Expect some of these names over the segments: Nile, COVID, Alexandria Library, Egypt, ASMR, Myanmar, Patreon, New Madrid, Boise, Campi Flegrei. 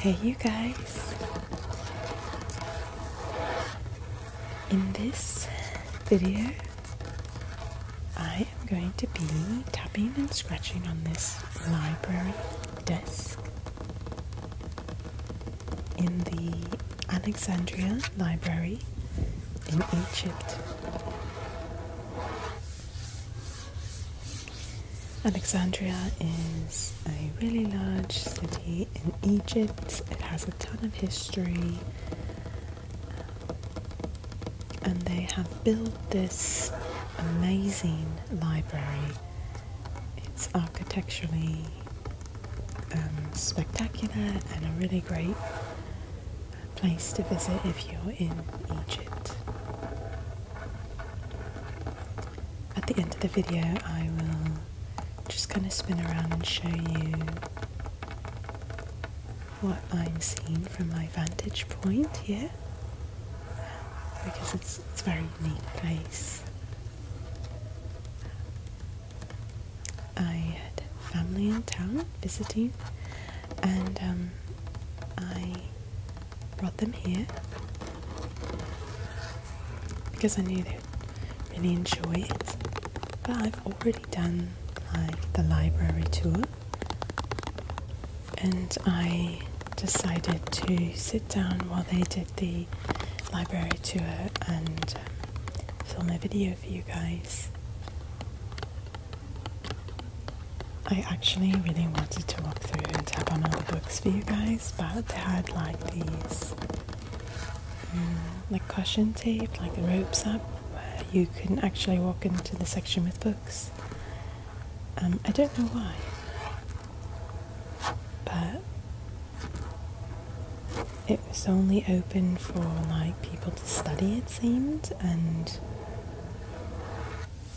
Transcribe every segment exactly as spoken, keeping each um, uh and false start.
Hey you guys, in this video I am going to be tapping and scratching on this library desk in the Alexandria Library in Egypt. Alexandria is a really large city in Egypt. It has a ton of history, and they have built this amazing library. It's architecturally um, spectacular and a really great place to visit if you're in Egypt. At the end of the video I will just kind of spin around and show you what I'm seeing from my vantage point here, because it's, it's a very unique place. I had family in town visiting, and um, I brought them here because I knew they'd really enjoy it. But I've already done like the library tour, and I decided to sit down while they did the library tour and um, film a video for you guys. I actually really wanted to walk through and tap on all the books for you guys, but they had like these um, like caution tape, like the ropes up, where you couldn't actually walk into the section with books. Um, I don't know why, but it was only open for like people to study, it seemed, and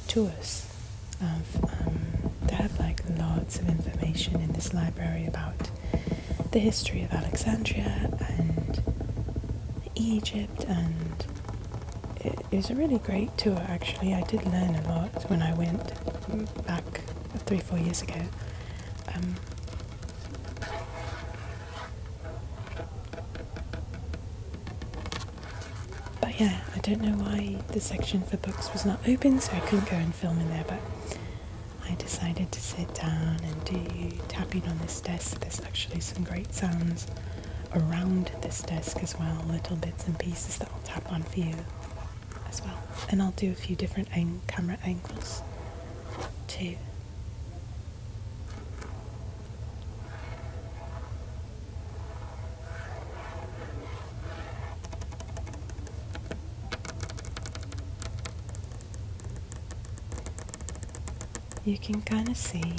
tours. Of, um, they have like lots of information in this library about the history of Alexandria and Egypt, and it, it was a really great tour actually. I did learn a lot when I went back three, four years ago. Um, but yeah, I don't know why the section for books was not open, so I couldn't go and film in there, but I decided to sit down and do tapping on this desk. There's actually some great sounds around this desk as well, little bits and pieces that I'll tap on for you as well. And I'll do a few different ang- camera angles too. You can kind of see,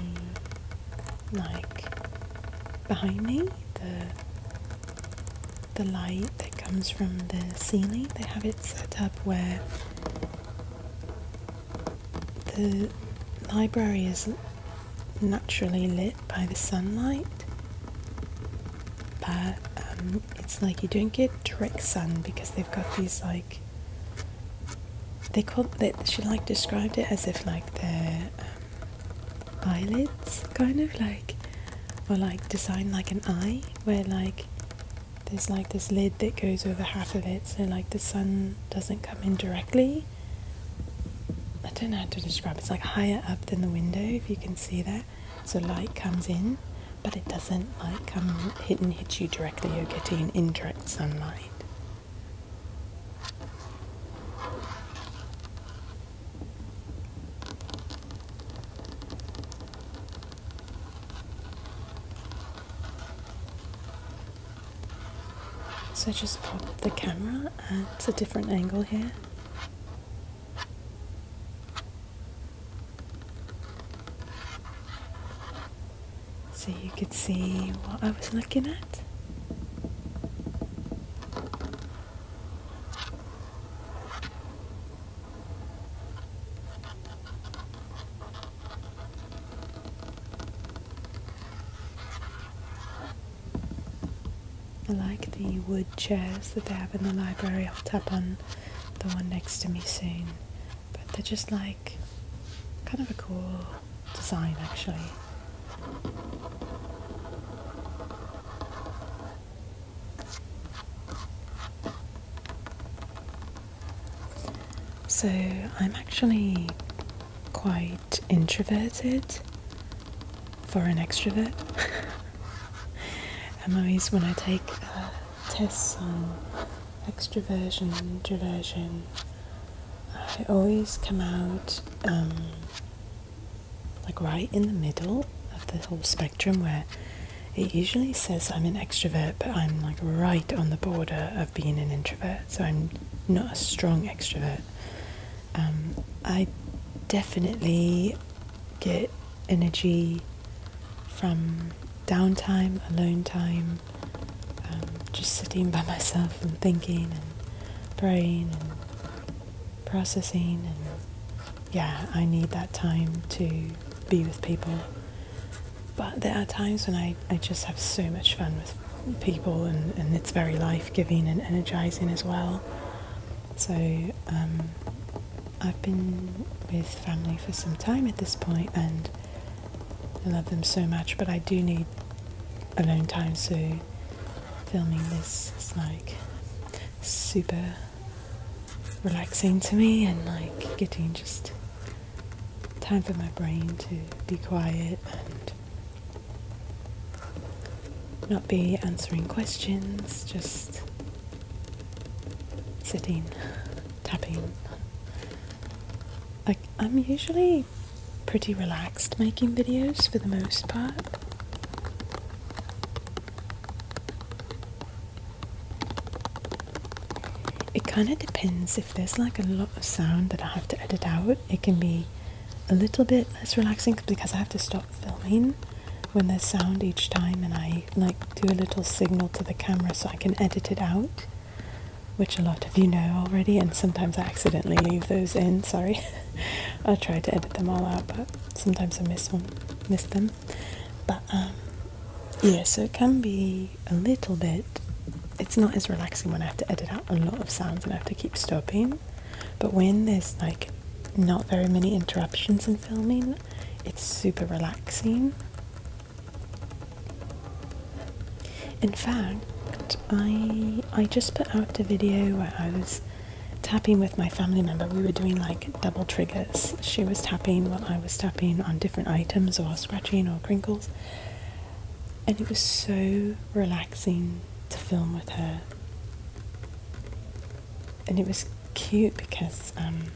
like, behind me, the the light that comes from the ceiling. They have it set up where the library is naturally lit by the sunlight, but um, it's like you don't get direct sun, because they've got these, like, they call they, she like described it as if like they're eyelids, kind of like, or like designed like an eye, where like there's like this lid that goes over half of it, so like the sun doesn't come in directly. I don't know how to describe it. It's like higher up than the window, if you can see that, so light comes in, but it doesn't like come hit and hit you directly. You're getting indirect sunlight. So just pop the camera at a different angle here. So you could see what I was looking at. I like the wood chairs that they have in the library. I'll tap on the one next to me soon, but they're just like kind of a cool design actually. So I'm actually quite introverted for an extrovert. I'm always, when I take uh, tests on extroversion, introversion, I always come out um, like right in the middle of the whole spectrum, where it usually says I'm an extrovert, but I'm like right on the border of being an introvert, so I'm not a strong extrovert. Um, I definitely get energy from downtime, alone time, um, just sitting by myself and thinking and praying and processing, and yeah, I need that time to be with people. But there are times when I, I just have so much fun with people, and, and it's very life-giving and energizing as well. So um, I've been with family for some time at this point, and I love them so much, but I do need alone time, so filming this is like super relaxing to me, and like getting just time for my brain to be quiet and not be answering questions, just sitting, tapping. Like, I'm usually pretty relaxed making videos for the most part. It kind of depends. If there's like a lot of sound that I have to edit out, it can be a little bit less relaxing, because I have to stop filming when there's sound each time, and I like do a little signal to the camera so I can edit it out, which a lot of you know already, and sometimes I accidentally leave those in, sorry. I try to edit them all out, but sometimes I miss one, miss them. But um, yeah, so it can be a little bit, it's not as relaxing when I have to edit out a lot of sounds and I have to keep stopping, but when there's like not very many interruptions in filming, it's super relaxing. In fact, I I just put out a video where I was tapping with my family member. We were doing like double triggers. She was tapping while I was tapping on different items, or scratching or crinkles. And it was so relaxing to film with her. And it was cute because um,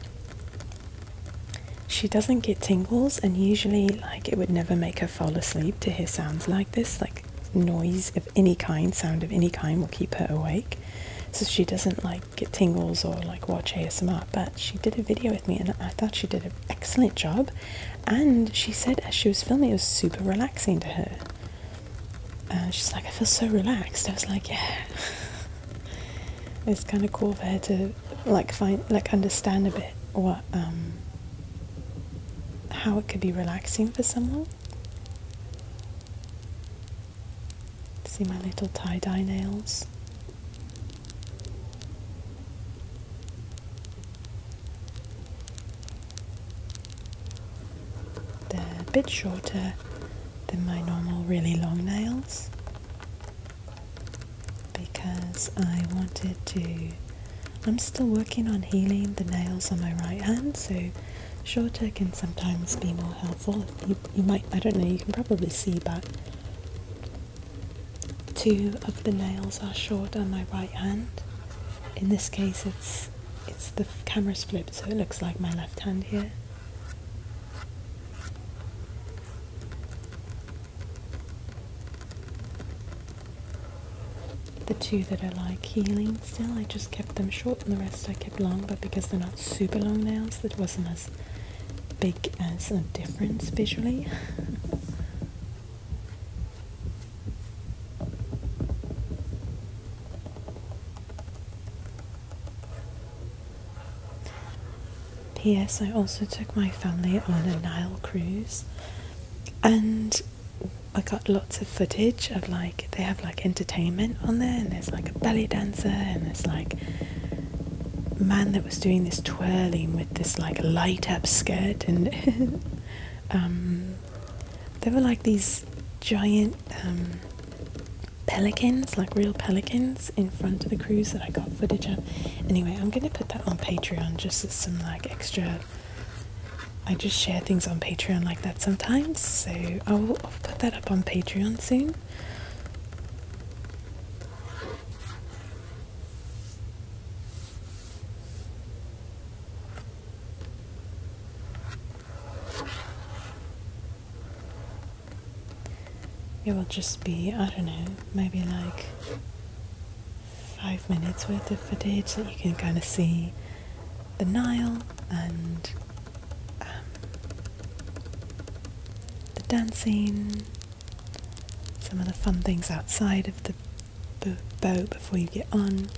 she doesn't get tingles, and usually like it would never make her fall asleep to hear sounds like this. Like, noise of any kind, sound of any kind will keep her awake, so she doesn't like get tingles or like watch A S M R. But she did a video with me, and I thought she did an excellent job, and she said as she was filming it was super relaxing to her. Uh, she's like, I feel so relaxed. I was like, yeah. It's kind of cool for her to like find, like understand a bit what um how it could be relaxing for someone. See my little tie-dye nails. They're a bit shorter than my normal really long nails, because I wanted to, I'm still working on healing the nails on my right hand, so shorter can sometimes be more helpful. You, you might, I don't know, you can probably see, but two of the nails are short on my right hand. In this case it's it's the camera's flipped, so it looks like my left hand here. The two that are like healing still, I just kept them short, and the rest I kept long, but because they're not super long nails, that wasn't as big as a difference visually. Yes, I also took my family on a Nile cruise, and I got lots of footage of like, they have like entertainment on there, and there's like a belly dancer, and there's like a man that was doing this twirling with this like light up skirt, and um, there were like these giant um, pelicans, like real pelicans, in front of the cruise that I got footage of. Anyway, I'm going to put that on Patreon just as some like extra... I just share things on Patreon like that sometimes, so I'll, I'll put that up on Patreon soon. It will just be, I don't know, maybe like five minutes worth of footage that you can kind of see the Nile and um, the dancing, some of the fun things outside of the, the boat before you get on.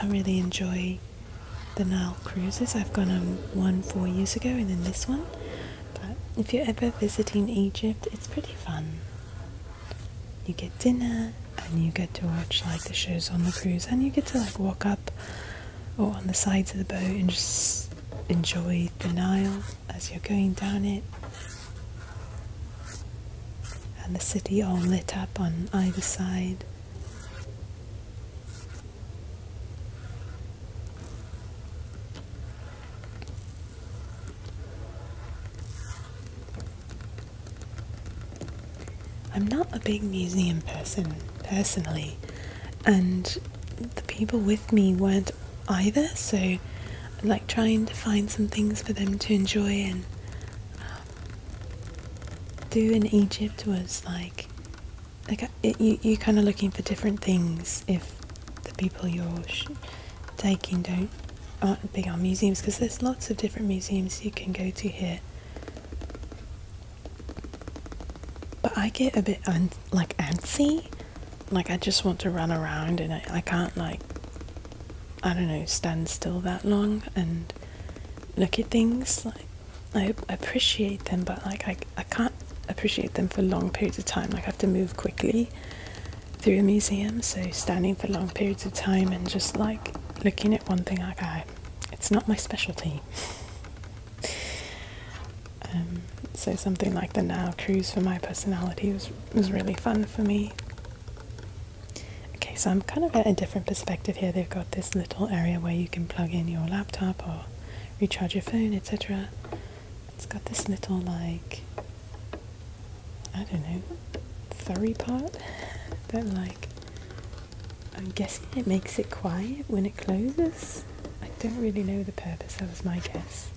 I really enjoy the Nile cruises. I've gone on one four years ago and then this one, but if you're ever visiting Egypt, it's pretty fun. You get dinner and you get to watch like the shows on the cruise, and you get to like walk up or on the sides of the boat and just enjoy the Nile as you're going down it, and the city all lit up on either side. I'm not a big museum person, personally, and the people with me weren't either, so I'm like trying to find some things for them to enjoy and um, do in Egypt was like, like it, you, you're kind of looking for different things if the people you're sh taking don't, aren't big on museums, because there's lots of different museums you can go to here. I get a bit un like antsy, like I just want to run around, and I, I can't like, I don't know, stand still that long and look at things. Like I appreciate them, but like I, I can't appreciate them for long periods of time. Like I have to move quickly through a museum, so standing for long periods of time and just like looking at one thing, like I, it's not my specialty. um, So something like the Nile cruise for my personality was, was really fun for me. Okay, so I'm kind of at a different perspective here. They've got this little area where you can plug in your laptop or recharge your phone, et cetera. It's got this little like, I don't know, furry part that like, I'm guessing it makes it quiet when it closes. I don't really know the purpose, that was my guess.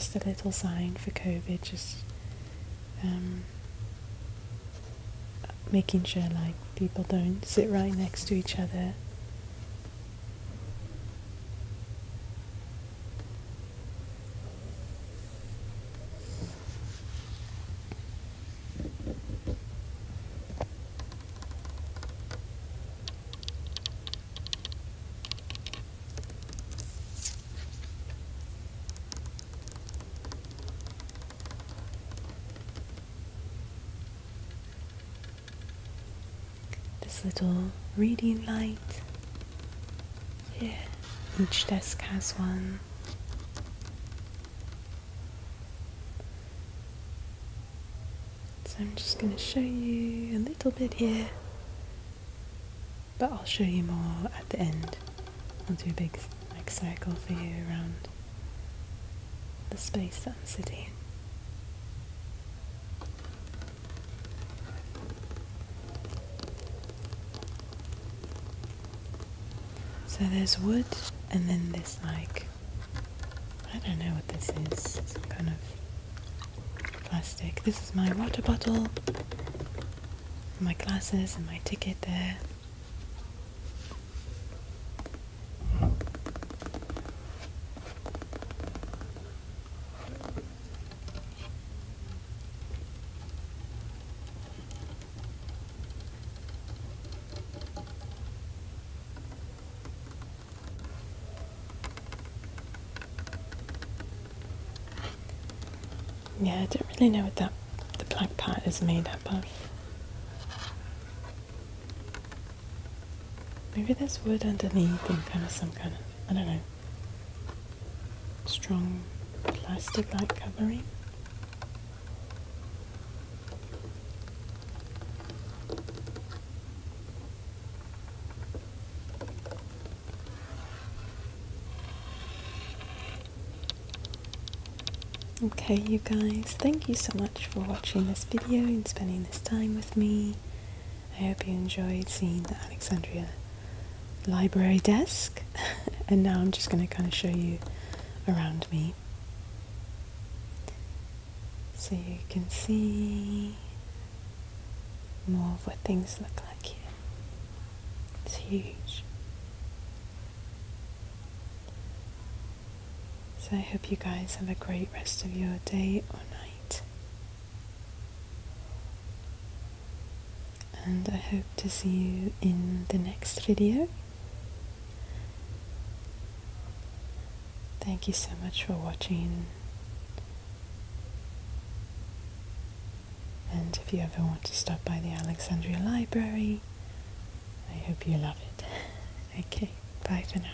Just a little sign for COVID, just um, making sure like people don't sit right next to each other. Little reading light. Yeah, each desk has one. So I'm just going to show you a little bit here, but I'll show you more at the end. I'll do a big like circle for you around the space that I'm sitting in. So there's wood, and then there's like, I don't know what this is, some kind of plastic. This is my water bottle, my glasses and my ticket there. Yeah, I don't really know what that the black part is made up of. Maybe there's wood underneath and kind of some kind of, I don't know, strong plastic-like covering. Okay you guys, thank you so much for watching this video and spending this time with me. I hope you enjoyed seeing the Alexandria Library desk. And now I'm just going to kind of show you around me. So you can see more of what things look like here. It's huge. So I hope you guys have a great rest of your day or night. And I hope to see you in the next video. Thank you so much for watching. And if you ever want to stop by the Alexandria Library, I hope you love it. Okay, bye for now.